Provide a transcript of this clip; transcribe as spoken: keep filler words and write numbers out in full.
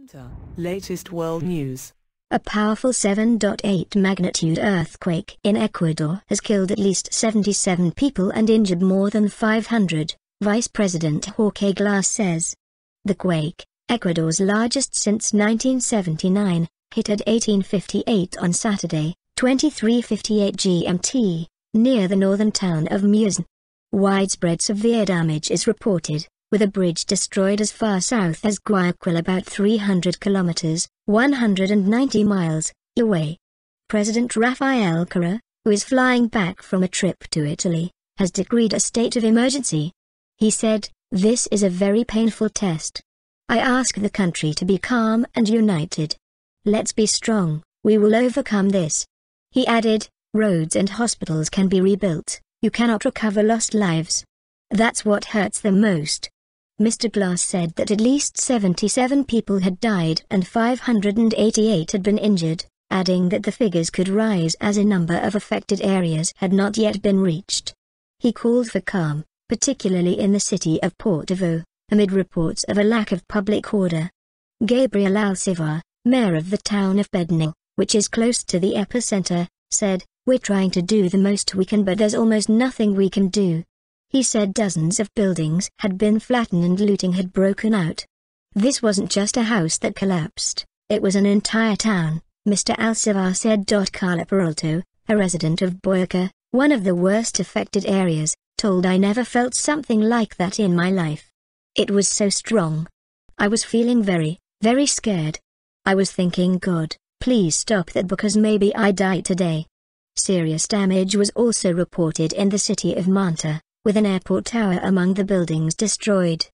Manta, latest world news. A powerful seven point eight magnitude earthquake in Ecuador has killed at least seventy-seven people and injured more than five hundred, Vice President Jorge Glas says. The quake, Ecuador's largest since nineteen seventy-nine, hit at eighteen fifty-eight on Saturday, twenty-three fifty-eight G M T, near the northern town of Muisne. Widespread severe damage is reported, with a bridge destroyed as far south as Guayaquil, about three hundred kilometers, one hundred ninety miles, away. President Rafael Correa, who is flying back from a trip to Italy, has decreed a state of emergency. He said, "This is a very painful test. I ask the country to be calm and united. Let's be strong, we will overcome this." He added, "Roads and hospitals can be rebuilt, you cannot recover lost lives. That's what hurts the most." Mister Glas said that at least seventy-seven people had died and five hundred eighty-eight had been injured, adding that the figures could rise as a number of affected areas had not yet been reached. He called for calm, particularly in the city of Portoviejo, amid reports of a lack of public order. Gabriel Alcivar, mayor of the town of Bedning, which is close to the epicenter, said, "We're trying to do the most we can, but there's almost nothing we can do." He said dozens of buildings had been flattened and looting had broken out. "This wasn't just a house that collapsed, it was an entire town," Mister Alcivar said. Carla Peralto, a resident of Boyaca, one of the worst affected areas, told, "I never felt something like that in my life. It was so strong. I was feeling very, very scared. I was thinking, God, please stop that, because maybe I die today." Serious damage was also reported in the city of Manta, with an airport tower among the buildings destroyed.